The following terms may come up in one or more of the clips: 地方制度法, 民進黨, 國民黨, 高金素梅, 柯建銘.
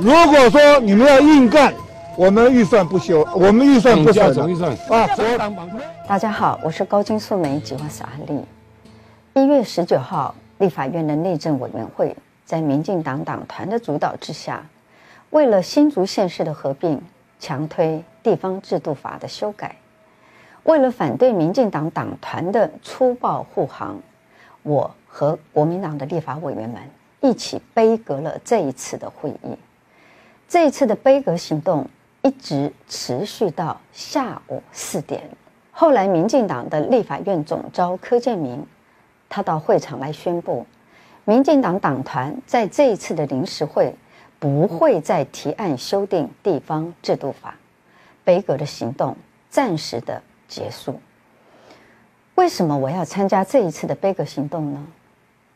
如果说你们要硬干，我们预算不修，我们预算不省。总预算啊！大家好，我是高金素梅，吉万小安利。1月19号，立法院的内政委员会在民进党党团的主导之下，为了新竹县市的合并，强推地方制度法的修改。为了反对民进党党团的粗暴护航，我和国民党的立法委员们一起杯葛了这一次的会议。这一次的杯葛行动一直持续到下午4点。后来，民进党的立法院总召柯建铭，他到会场来宣布，民进党党团在这一次的临时会不会再提案修订地方制度法，杯葛的行动暂时的结束。为什么我要参加这一次的杯葛行动呢？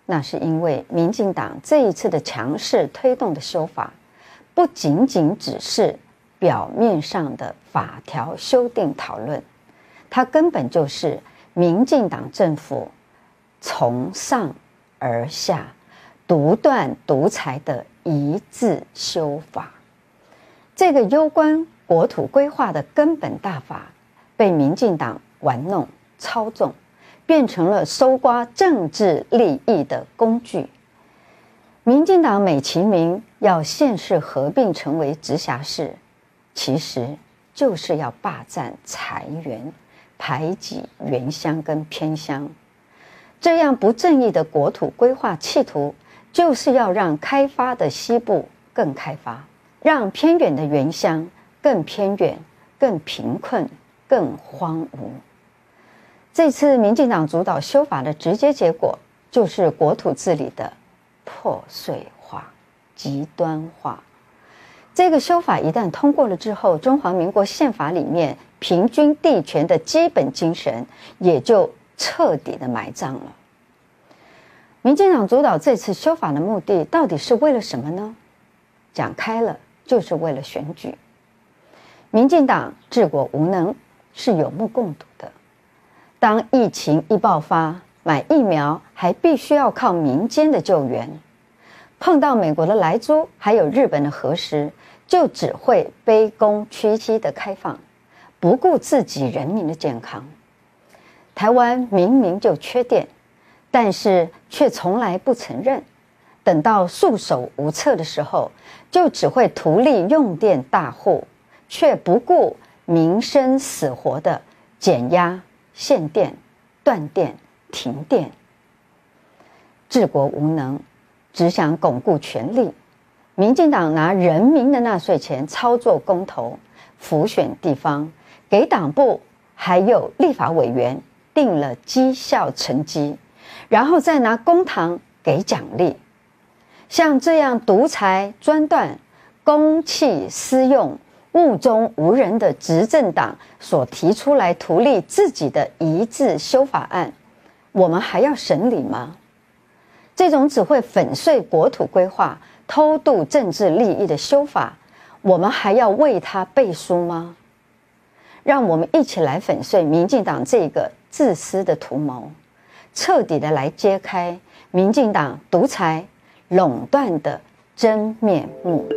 那是因为民进党这一次的强势推动的修法，不仅仅只是表面上的法条修订讨论，它根本就是民进党政府从上而下独断独裁的一致修法。这个攸关国土规划的根本大法被民进党玩弄操纵，变成了搜刮政治利益的工具。民进党美其名要县市合并成为直辖市，其实就是要霸占财源，排挤原乡跟偏乡。这样不正义的国土规划企图，就是要让开发的西部更开发，让偏远的原乡更偏远、更贫困、更荒芜。这次民进党主导修法的直接结果，就是国土治理的破碎化、极端化。这个修法一旦通过了之后，中华民国宪法里面平均地权的基本精神也就彻底的埋葬了。民进党主导这次修法的目的到底是为了什么呢？讲开了，就是为了选举。民进党治国无能是有目共睹的。当疫情一爆发，买疫苗还必须要靠民间的救援，碰到美国的莱猪还有日本的核食，就只会卑躬屈膝的开放，不顾自己人民的健康。台湾明明就缺电，但是却从来不承认，等到束手无策的时候，就只会图利用电大户，却不顾民生死活的减压、限电、断电、停电。治国无能，只想巩固权力。民进党拿人民的纳税钱操作公投、辅选地方，给党部还有立法委员定了绩效成绩，然后再拿公帑给奖励。像这样独裁专断、公器私用、目中无人的执政党所提出来图利自己的一致修法案，我们还要审理吗？这种只会粉碎国土规划、偷渡政治利益的修法，我们还要为它背书吗？让我们一起来粉碎民进党这个自私的图谋，彻底的来揭开民进党独裁垄断的真面目。